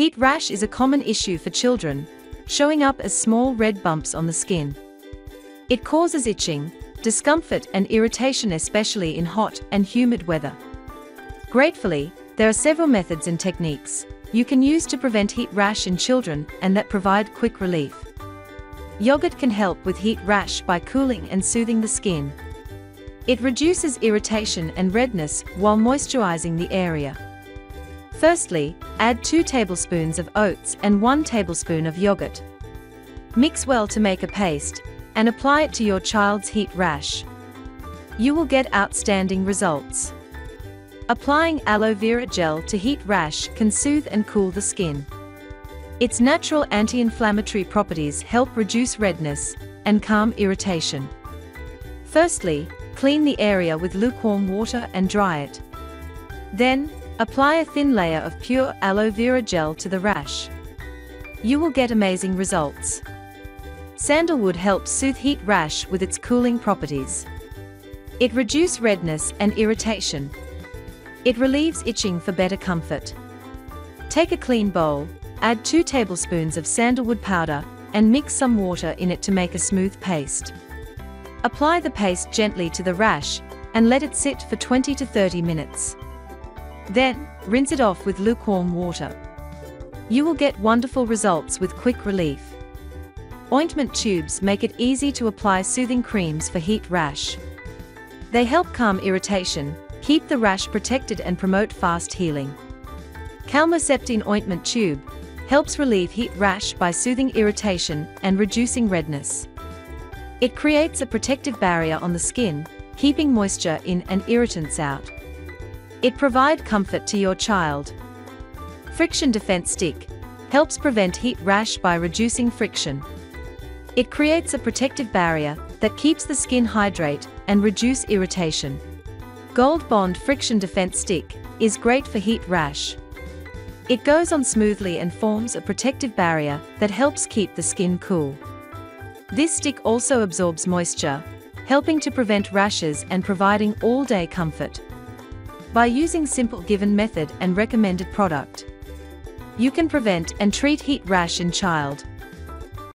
Heat rash is a common issue for children, showing up as small red bumps on the skin. It causes itching, discomfort and irritation, especially in hot and humid weather. Gratefully, there are several methods and techniques you can use to prevent heat rash in children and that provide quick relief. Yogurt can help with heat rash by cooling and soothing the skin. It reduces irritation and redness while moisturizing the area. Firstly, add 2 tablespoons of oats and 1 tablespoon of yogurt. Mix well to make a paste, and apply it to your child's heat rash. You will get outstanding results. Applying aloe vera gel to heat rash can soothe and cool the skin. Its natural anti-inflammatory properties help reduce redness and calm irritation. Firstly, clean the area with lukewarm water and dry it. Then, apply a thin layer of pure aloe vera gel to the rash. You will get amazing results. Sandalwood helps soothe heat rash with its cooling properties. It reduces redness and irritation. It relieves itching for better comfort. Take a clean bowl, add 2 tablespoons of sandalwood powder, and mix some water in it to make a smooth paste. Apply the paste gently to the rash, and let it sit for 20 to 30 minutes. Then, rinse it off with lukewarm water. You will get wonderful results with quick relief. Ointment tubes make it easy to apply soothing creams for heat rash. They help calm irritation, keep the rash protected and promote fast healing. Calmoseptine ointment tube helps relieve heat rash by soothing irritation and reducing redness. It creates a protective barrier on the skin, keeping moisture in and irritants out. It provides comfort to your child. Friction Defense Stick helps prevent heat rash by reducing friction. It creates a protective barrier that keeps the skin hydrated and reduce irritation. Gold Bond Friction Defense Stick is great for heat rash. It goes on smoothly and forms a protective barrier that helps keep the skin cool. This stick also absorbs moisture, helping to prevent rashes and providing all-day comfort. By using simple given method and recommended product, you can prevent and treat heat rash in child.